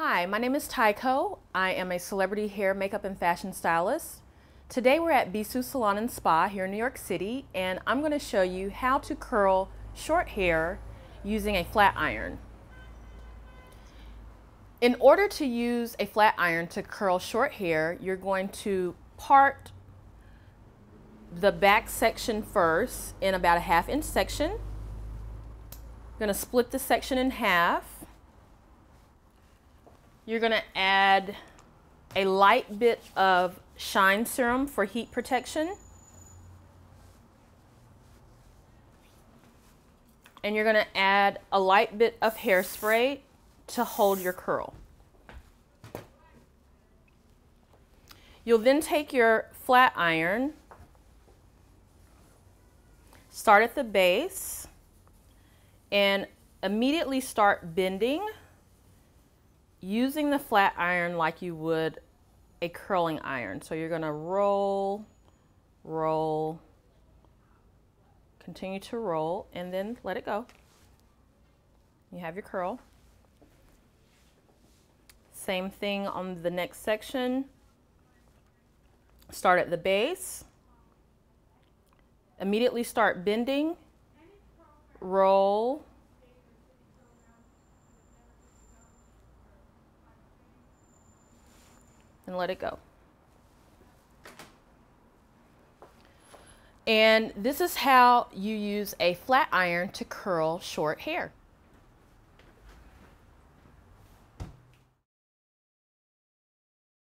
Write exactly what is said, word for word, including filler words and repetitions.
Hi, my name is Tye Coe. I am a celebrity hair, makeup, and fashion stylist. Today we're at Bisou Salon and Spa here in New York City, and I'm going to show you how to curl short hair using a flat iron. In order to use a flat iron to curl short hair, you're going to part the back section first in about a half inch section. I'm going to split the section in half. You're going to add a light bit of shine serum for heat protection. And you're going to add a light bit of hairspray to hold your curl. You'll then take your flat iron, start at the base, and immediately start bending, using the flat iron like you would a curling iron. So you're going to roll, roll, continue to roll, and then let it go. You have your curl. Same thing on the next section. Start at the base. Immediately start bending, roll, and let it go. And this is how you use a flat iron to curl short hair.